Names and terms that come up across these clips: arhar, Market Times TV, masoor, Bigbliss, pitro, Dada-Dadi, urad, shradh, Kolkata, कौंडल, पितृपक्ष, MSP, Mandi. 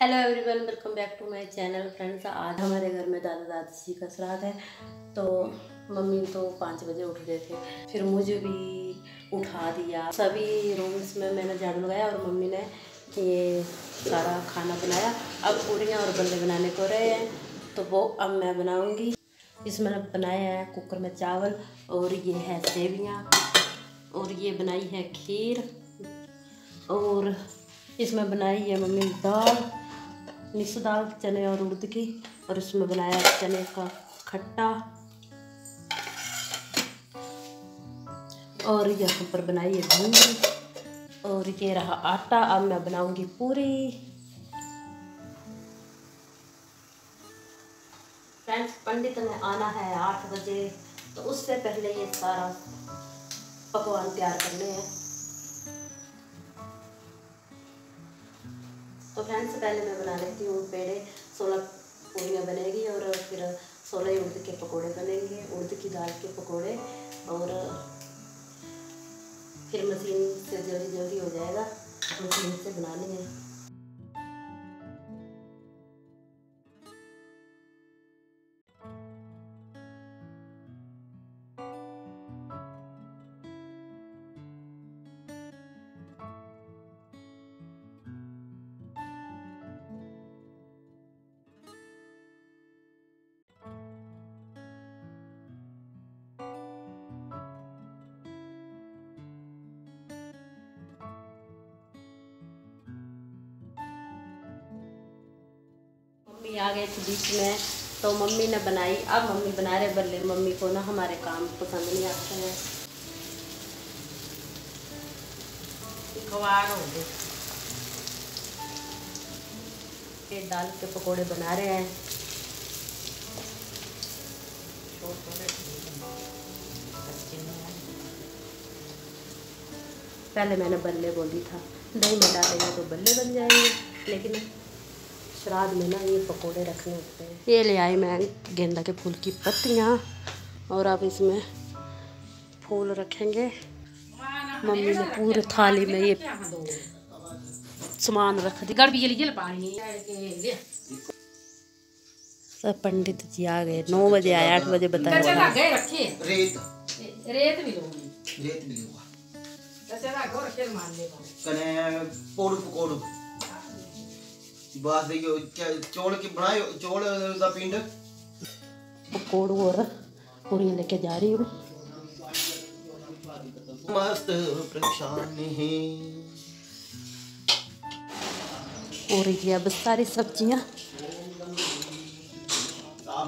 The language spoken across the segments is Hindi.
Hello everyone, welcome back to my channel. Friends, आज हमारे घर में दादा दादी जी का श्राद्ध है। तो मम्मी तो 5 बजे उठ गए थे, फिर मुझे भी उठा दिया। सभी रूम्स में मैंने झाड़ू लगाया और मम्मी ने ये सारा खाना बनाया। अब पूड़ियाँ और बल्ले बनाने को रहे हैं, तो वो अब मैं बनाऊँगी। इसमें मैंने बनाया है कुकर में चावल, और ये है सेवियाँ, और ये बनाई है खीर, और इसमें बनाई है मम्मी दाल, मिक्स दाल चने और उड़द की, और इसमें बनाया चने का खट्टा। और यहाँ पर बनाई है घी, और ये रहा आटा। अब मैं बनाऊंगी पूरी। फ्रेंड्स, पंडित ने आना है 8 बजे, तो उससे पहले ये सारा पकवान तैयार करने हैं। तो फ्रेंड्स, पहले मैं बना लेती हूँ पेड़े। 16 पूड़ियाँ बनेगी, और फिर 16 उड़द के पकोड़े बनेंगे, उड़द की दाल के पकोड़े। और फिर मशीन से जल्दी जल्दी हो जाएगा, मशीन से बनानी है। आ गए थे बीच में, तो मम्मी ने बनाई। अब मम्मी बना रहे बल्ले। मम्मी को ना हमारे काम पसंद नहीं आते हैं, कवाड़ हो गए। ये दाल के पकोड़े बना रहे हैं। पहले मैंने बल्ले बोली था, दही में डालेंगे तो बल्ले बन जाएंगे, लेकिन श्राद्ध में ना ये पकोड़े रखने होते हैं। ये ले आई मैं गेंदा के फूल की पत्तियाँ, और अब इसमें फूल रखेंगे। मम्मी ने पूरे थाली में ये सामान रख दिया। सब पंडित जी आ गए। 9 बजे आए, 8 बजे बताया। बस देखियो चौड़ की बनाए, चौड़ का पिंड पकोड़ और पूरी लेके जा रही हूँ। मस्त परेशान है। और ये बस सारी सब्जियाँ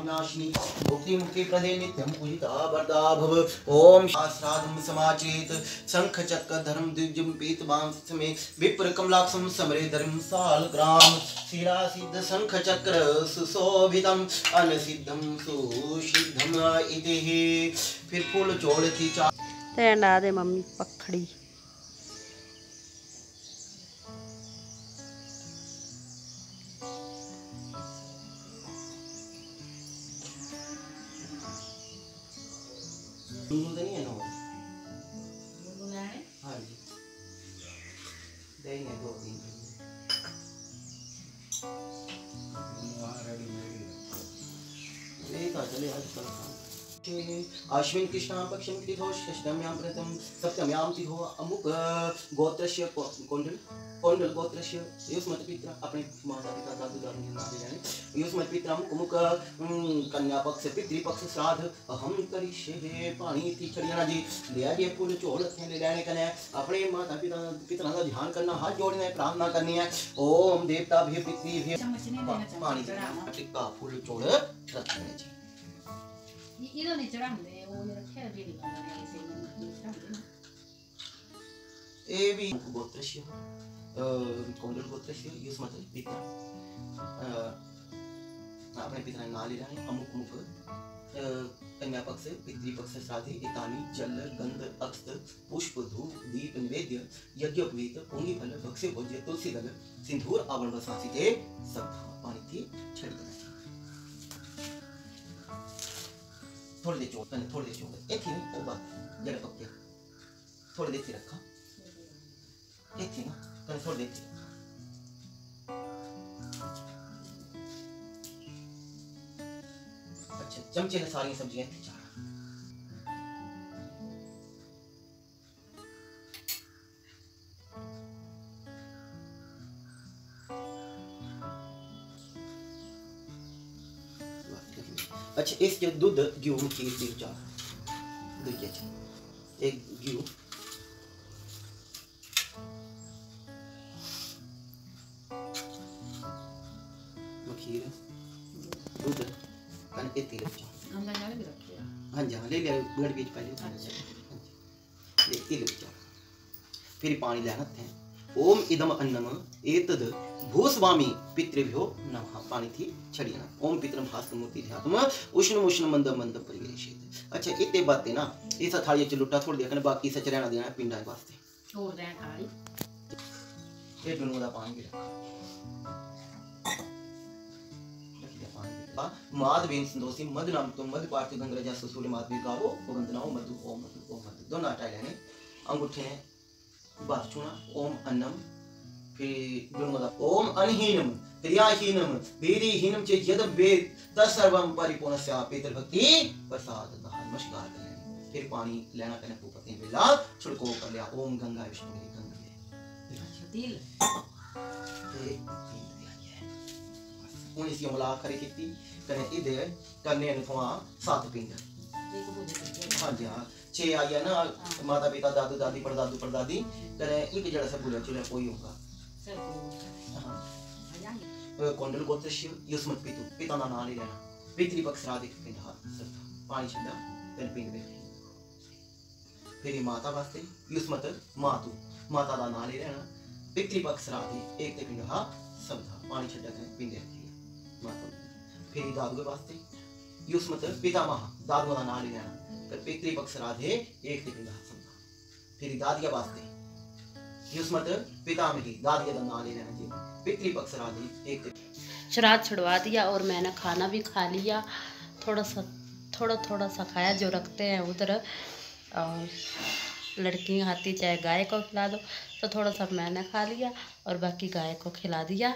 मुक्ति मुक्ति प्रदे नित्यं पूजिता वरदा भव। ओम श्राद्धं समाचेत शंख चक्र धर्म द्विजं पीत बांस में विप्र कमलाक्षं समरे धर्म साल ग्राम। शिरा सिद्ध शंख चक्र सुशोभितं अनसिद्धं सुसिद्धं इतिहि। फिर फूल चोड़ की चा तेंडा दे मम्मी पखड़ी। नहीं है ना? हाँ जी, देंगे 2-3। चले आश्विन कृष्णा पक्षम अष्टम्यां प्रथम सप्तम्यां तिथो अमुक गोत्रस्य कौंडल गोत्रस्य युष्मत् पितरं अपने माता पिता का उदाहरण नाम लेने। युष्मत् पितरं अमुक कन्या पक्ष पितृपक्ष श्राद्ध अहम करिष्ये। पानी थी छड़ियाना जी ले आइए पूरे चोल थे ले जाने कने। अपने माता पिता पितरों का ध्यान करना, हाथ जोड़ना है, प्रार्थना करनी है। ओम देवता भी पितृ भी पानी का फूल चोल रखने जी। ये तो नहीं चढ़ाते, वो ये रखे हैं बिल्ली का ना, ऐसे नहीं चढ़ाते ना। ए भी गोत्रश्य कौंडल गोत्रश्य यूज़ मतलब पिता आपने पिता ने नाली जाने अमुक मुख कन्या पक्ष पितृ पक्ष श्राद्धे इतानी जल गंध अक्षत पुष्प धूप दीप नैवेद्य यज्ञ उपवीत पुण्य फल भक्ष्य भोज्य तुलसी दल सिंधूर आवरण वसासी के सब पानी थी छड़ देना। थोड़ी देर चोट एक ही नहीं, बात जरा पक गया। थोड़ी देर से रखा एक ही ना, थोड़ी देर से चमचे ने सारी सब्जियां अच्छा इस जो दूध घी की एक घी दूध हाँ जी हाँ ले लिया गड़ बीच पहले फिर पानी लेना थे ओम इदम अन्नम एतद भूस्वामी पितृभ्यो नमः पानी थी छड़िया ओम पितरम भास्त मूर्ति ध्यात्म उष्ण उष्ण मंद मंद परिवेशित अच्छा इतने बातें ना इस थाली च लुटा थोड़ी देखने बाकी सच रहना देना पिंडा के वास्ते और रहन थाली एक गुनगुना पानी भी रख पानी बा माधवेन संतोषी मद नाम तो मद पार्थ गंगा जस सूर्य माधवी गावो वंदनाओ मधु ओम मधु दोनों आटा लेने अंगूठे ने बात सुना ओम अन्नम फिर गुणवला ओम अनहीनम क्रियाहीनम वीरीहीनम च यद वेद तत्सर्वम परिपूर्णस्य पितृभक्ति प्रसादतः नमस्कार करें फिर पानी लेना कने को पति मिला छिड़को कर लिया ओम गंगा विष्णु गंगे तिल तिल उन इसकी मुलाकात करी किती कने इधर कने अनुवा सात पिंड हां जी हां छे आया ना माता पिता दादू दादी परदादू परदादी करे एक जड़ा से बोले चले कोई होगा सर हां कोंडल गोत्र शिव युष्मत पितु पिता ना ना ले लेना पितृपक्ष श्राद्ध पिंडा सर पानी छिंदा तेल पिंड में फिर माता वास्ते युष्मत मातु माता दा ना ले लेना पितृपक्ष श्राद्ध एक ते पिंडा सब था पानी छिंदा करे पिंड रखिए माता फिर दादू के वास्ते युष्मत पितामह दादू ना ना ले लेना पितृपक्ष राधे एक दिन फिर दादिया वास्ते पिता में ही दादिया का नाम लेना जी पितृपक्ष राधे एक श्राद्ध छुड़वा दिया और मैंने खाना भी खा लिया थोड़ा सा खाया जो रखते हैं उधर और लड़कियाँ खाती चाहे गाय को खिला दो तो थोड़ा सा मैंने खा लिया और बाकी गाय को खिला दिया।